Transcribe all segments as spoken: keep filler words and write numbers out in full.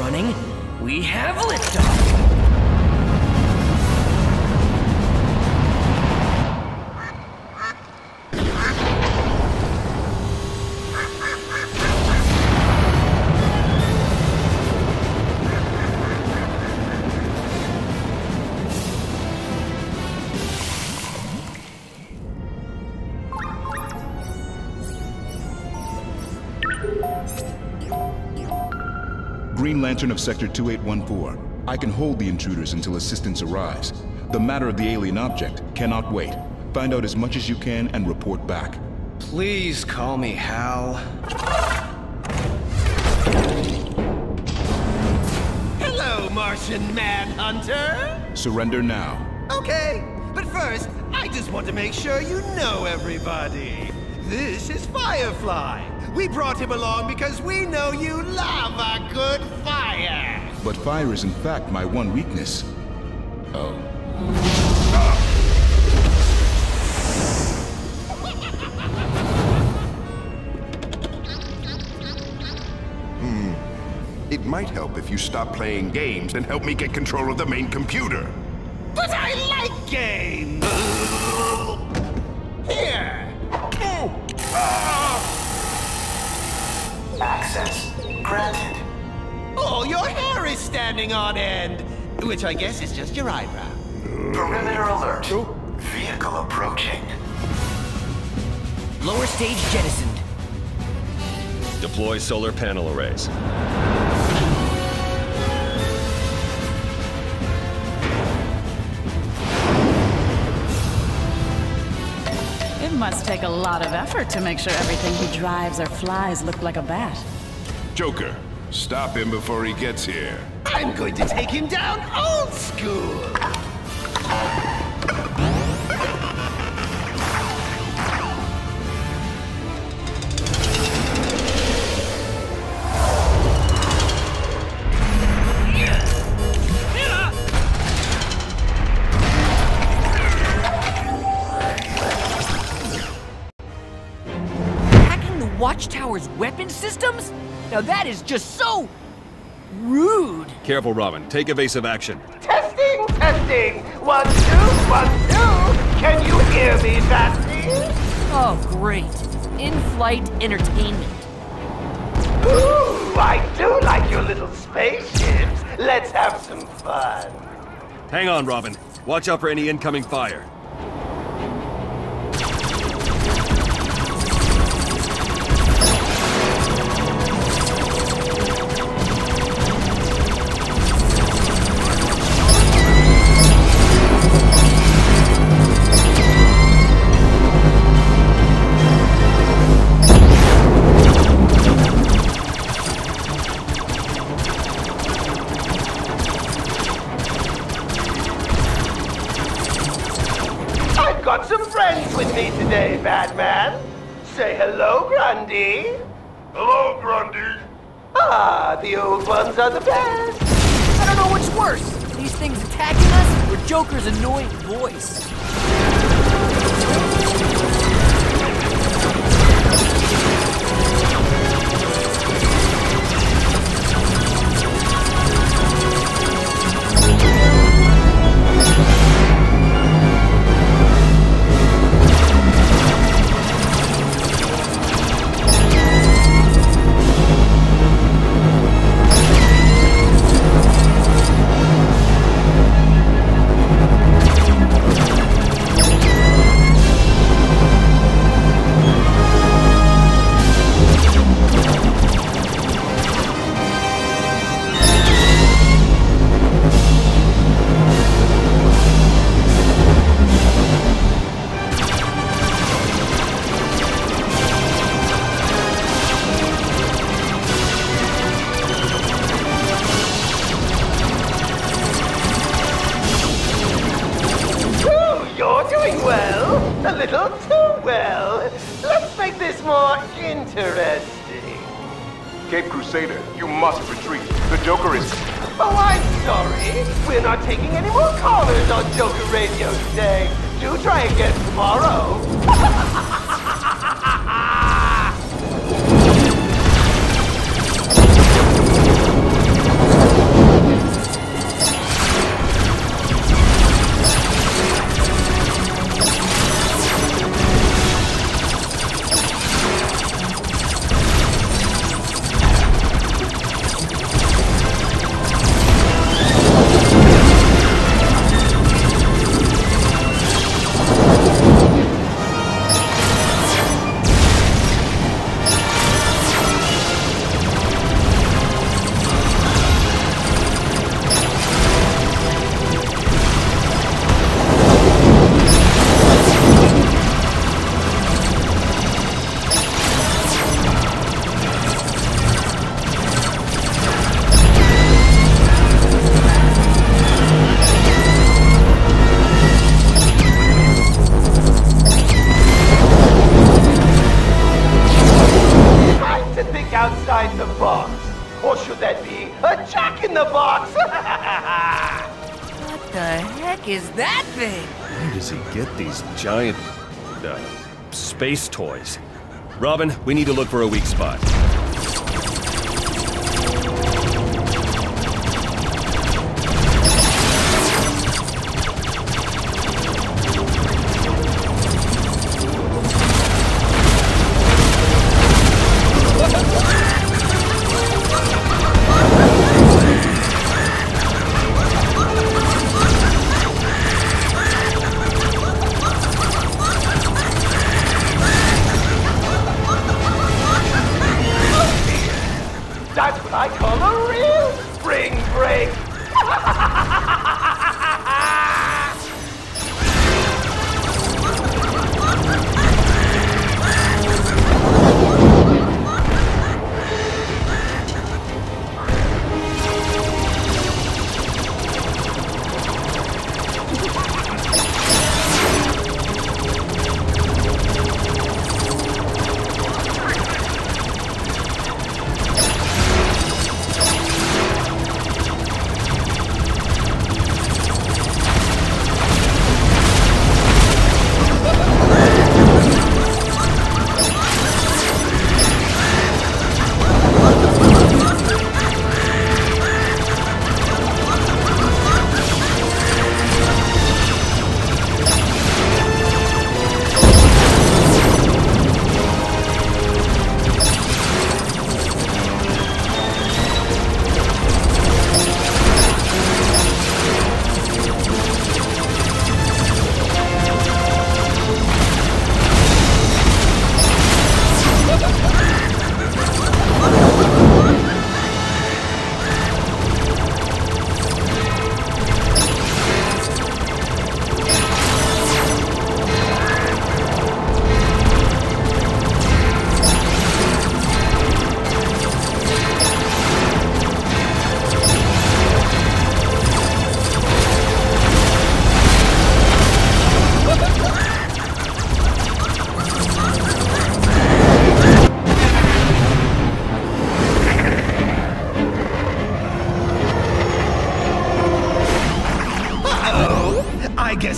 running, we have liftoff! Green Lantern of Sector two eight one four. I can hold the intruders until assistance arrives. The matter of the alien object cannot wait. Find out as much as you can and report back. Please call me Hal. Hello, Martian Manhunter! Surrender now. Okay, but first, I just want to make sure you know everybody. This is Firefly. We brought him along because we know you love a good fire. But fire is in fact my one weakness. Oh. Hmm. It might help if you stop playing games and help me get control of the main computer. But I like games! Here! Oh. Ah. Access granted. Oh, your hair is standing on end, which I guess is just your eyebrow. Perimeter alert. Oh. Vehicle approaching. Lower stage jettisoned. Deploy solar panel arrays. It must take a lot of effort to make sure everything he drives or flies look like a bat. Joker, stop him before he gets here. I'm going to take him down old school! Watchtower's weapon systems? Now that is just so rude. Careful, Robin. Take evasive action. Testing, testing. One, two, one, two. Can you hear me, Batty? Oh, great. In-flight entertainment. Ooh, I do like your little spaceships. Let's have some fun. Hang on, Robin. Watch out for any incoming fire. Batman, say hello, Grundy. Hello, Grundy. Ah, the old ones are the best. I don't know what's worse, these things attacking us or Joker's annoying voice. inside the box. Or should that be a jack in the box? What the heck is that thing? Where does he get these giant, uh, space toys? Robin, we need to look for a weak spot.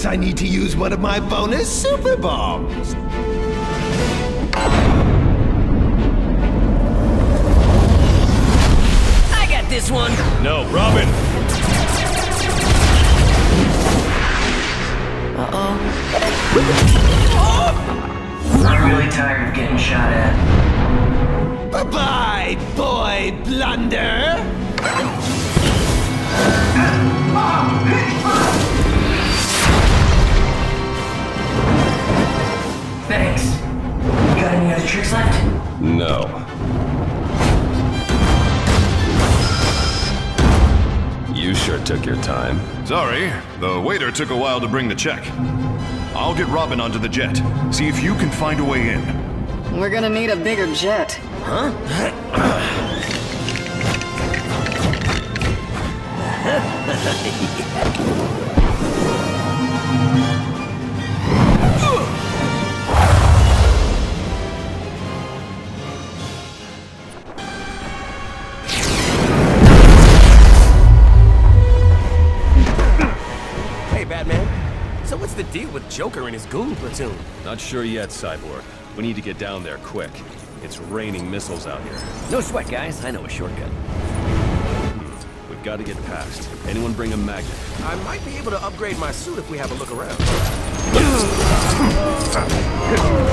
I need to use one of my bonus super bombs. I got this one. No, Robin. Uh oh. I'm really tired of getting shot at. Bye bye, boy blunder. Thanks. You got any other tricks left? No. You sure took your time. Sorry. The waiter took a while to bring the check. I'll get Robin onto the jet. See if you can find a way in. We're gonna need a bigger jet. Huh? Yeah. Deal with Joker and his goon platoon. Not sure yet, Cyborg. We need to get down there quick. It's raining missiles out here. No sweat, guys. I know a shortcut. Hmm. We've got to get past. Anyone bring a magnet? I might be able to upgrade my suit if we have a look around. Oh!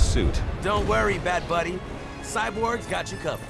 suit. Don't worry, Bat-Buddy. Cyborg's got you covered.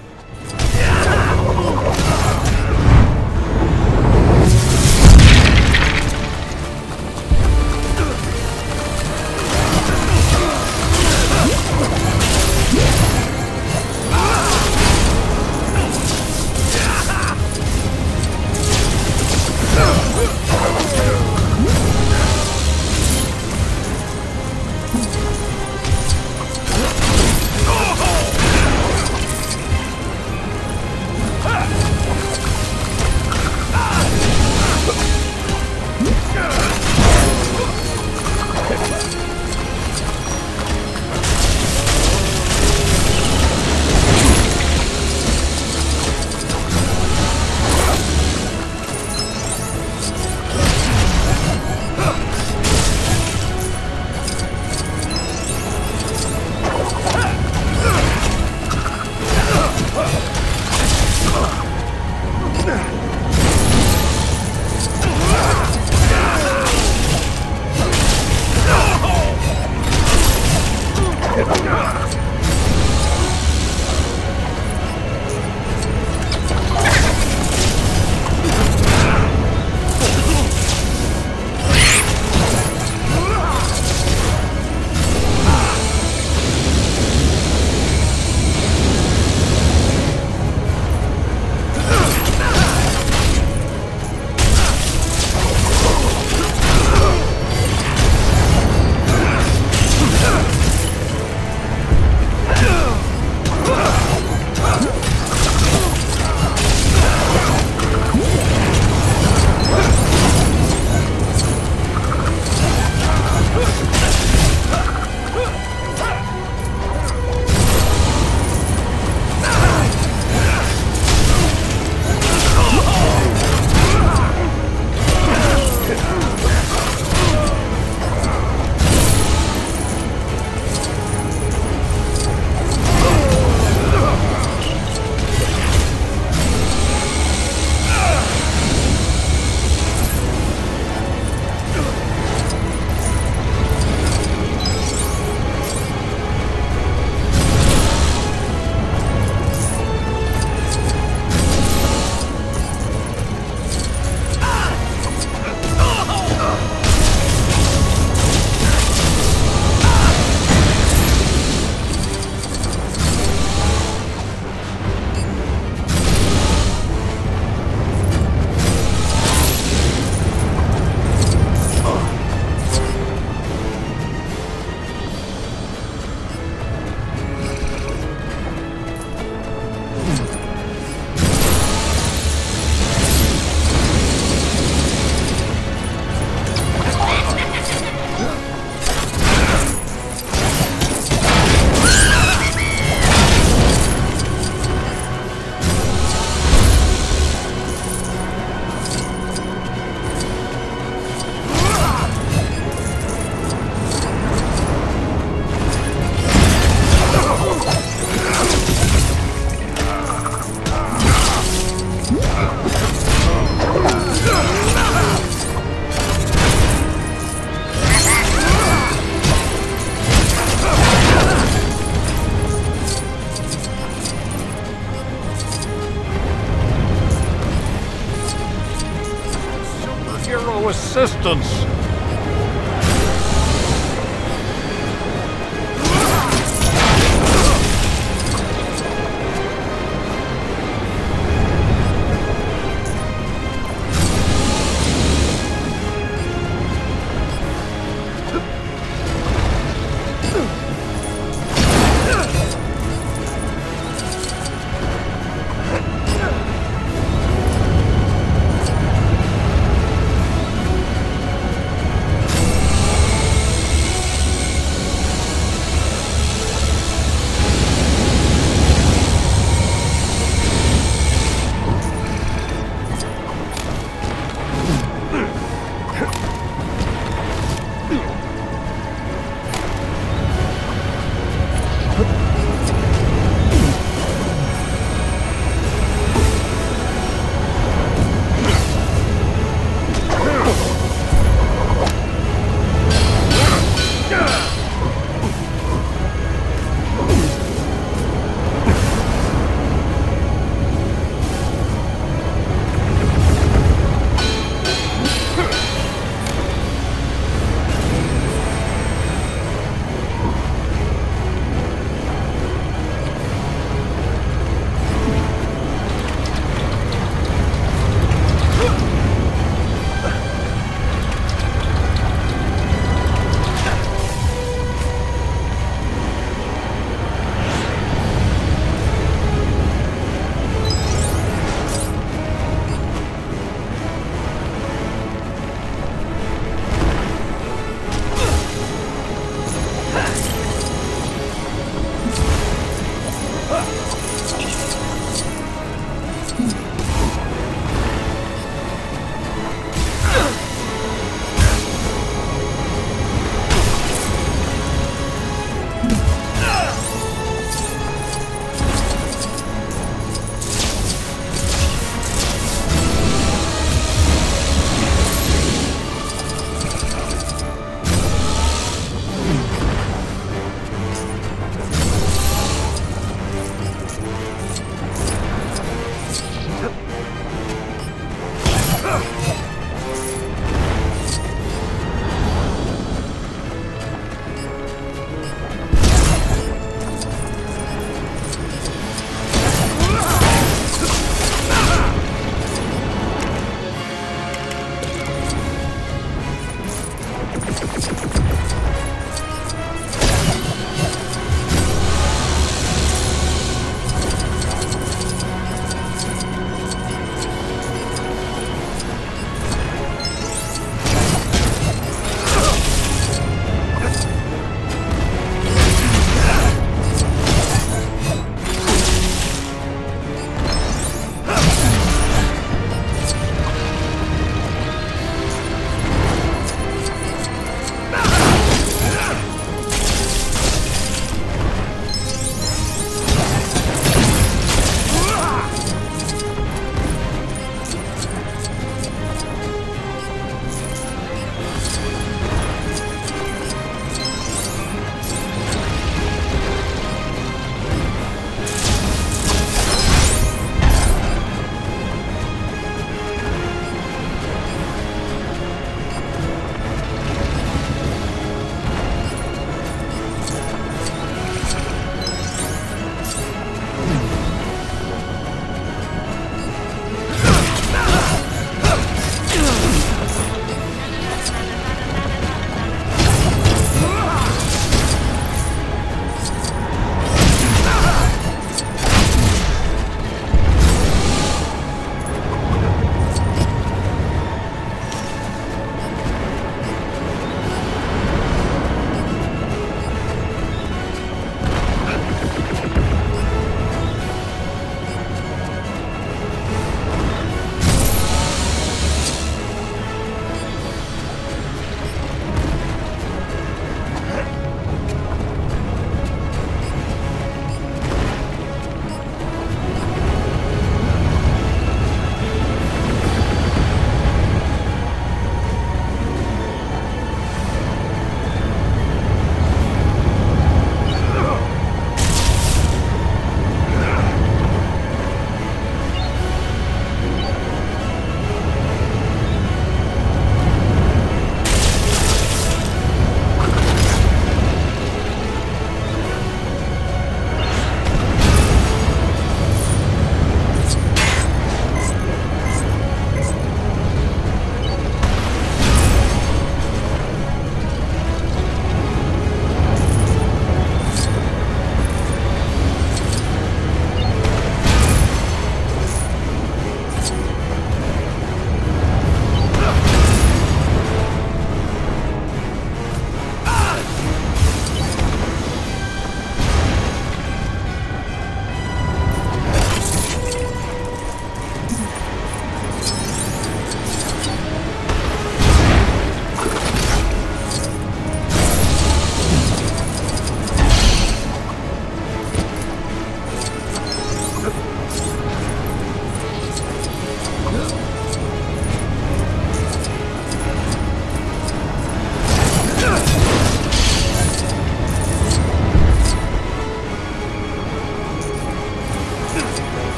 Assistance!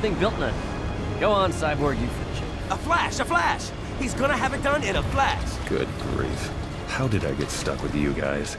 this thing built none. Go on, Cyborg, you finish it. A flash, a flash! He's gonna have it done in a flash! Good grief. How did I get stuck with you guys?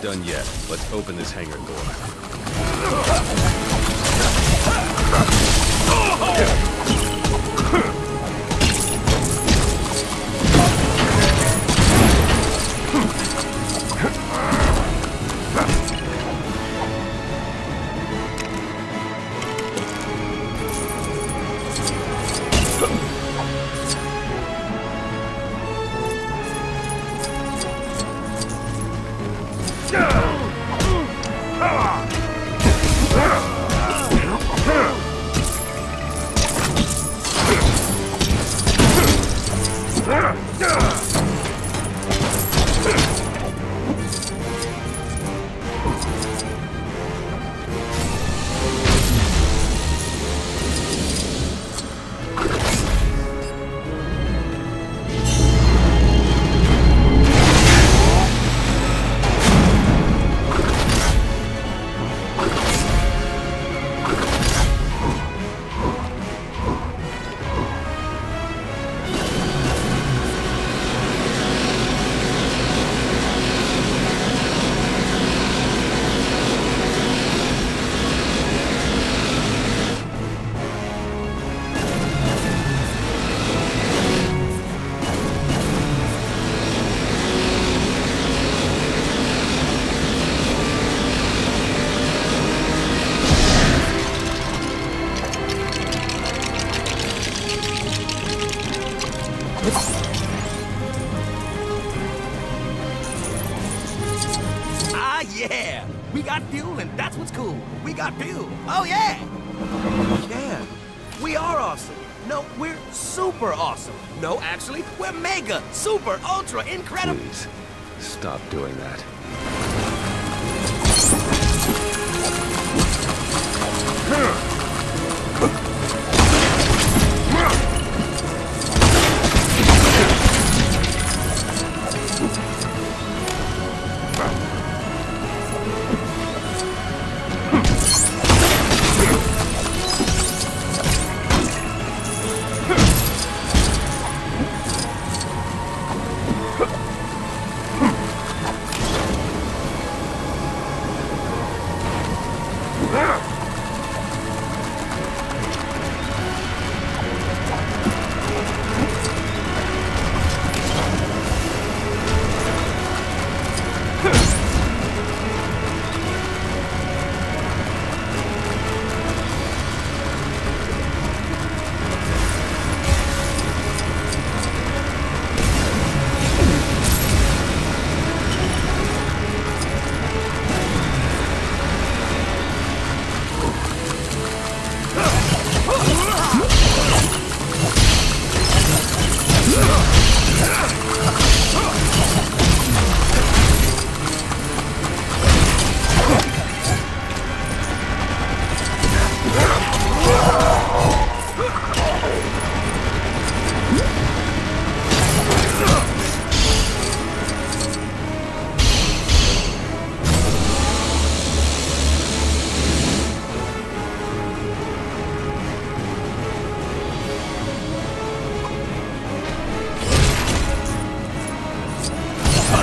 Done yet. Let's open this hangar door. Super, ultra, incredible! Please, stop doing that.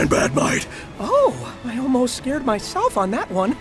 Bad bite. Oh, I almost scared myself on that one.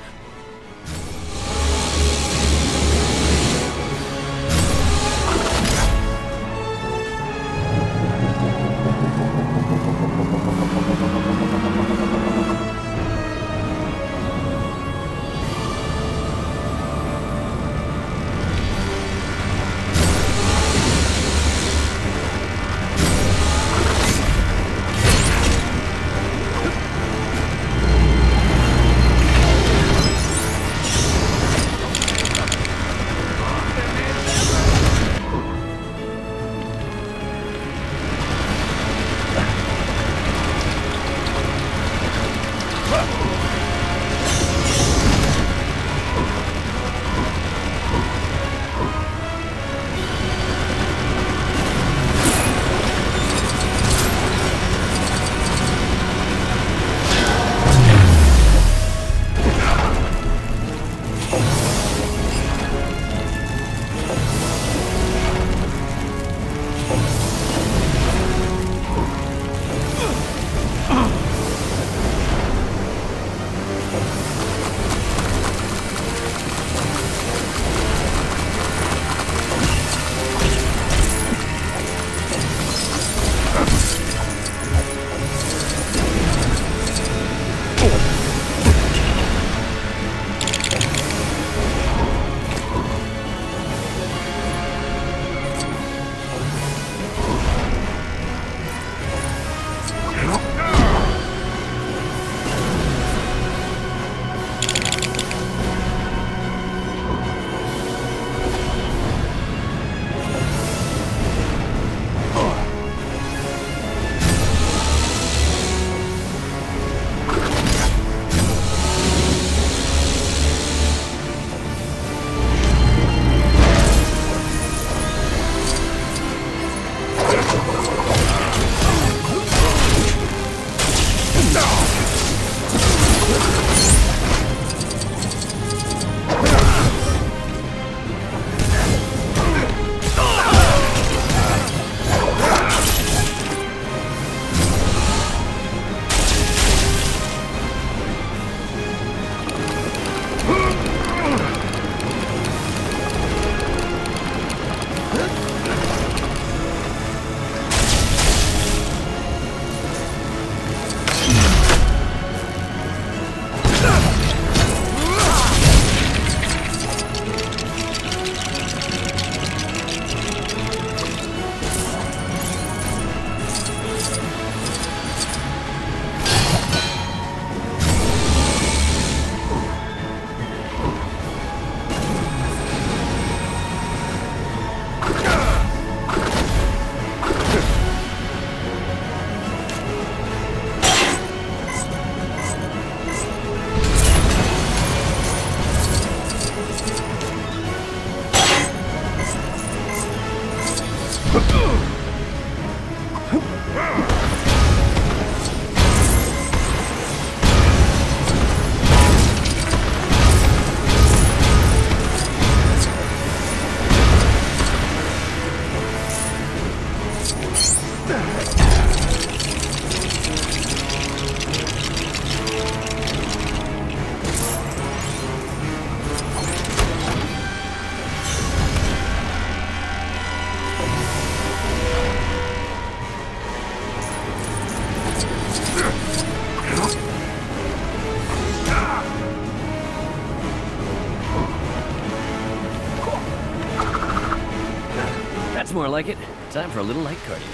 More like it. Time for a little light cardio.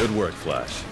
Good work, Flash.